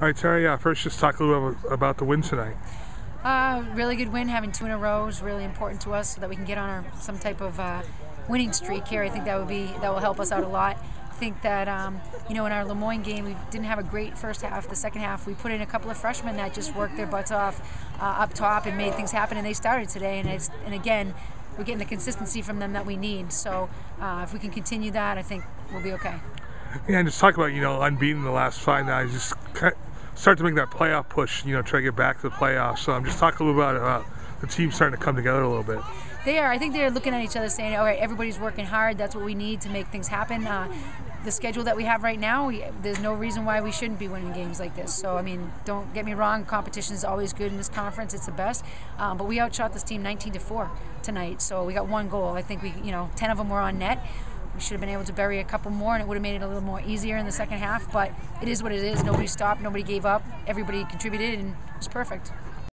All right, Terry, first just talk a little bit about the win tonight. Really good win, having two in a row is really important to us so that we can get on some type of winning streak here. I think that will help us out a lot. I think that you know, in our Le Moyne game, we didn't have a great first half. The second half, we put in a couple of freshmen that just worked their butts off up top and made things happen, and they started today. And again, we're getting the consistency from them that we need. So if we can continue that, I think we'll be okay. Yeah, and just talk about, you know, unbeaten the last five now. Just start to make that playoff push, you know, try to get back to the playoffs. So just talk a little bit about the team starting to come together a little bit. They are. I think they're looking at each other saying, all right, everybody's working hard. That's what we need to make things happen. The schedule that we have right now, there's no reason why we shouldn't be winning games like this. So, I mean, don't get me wrong. Competition is always good in this conference. It's the best. But we outshot this team 19-4 tonight. So we got one goal. I think we, you know, 10 of them were on net. We should have been able to bury a couple more, and it would have made it a little more easier in the second half, but it is what it is. Nobody stopped, nobody gave up, everybody contributed, and it was perfect.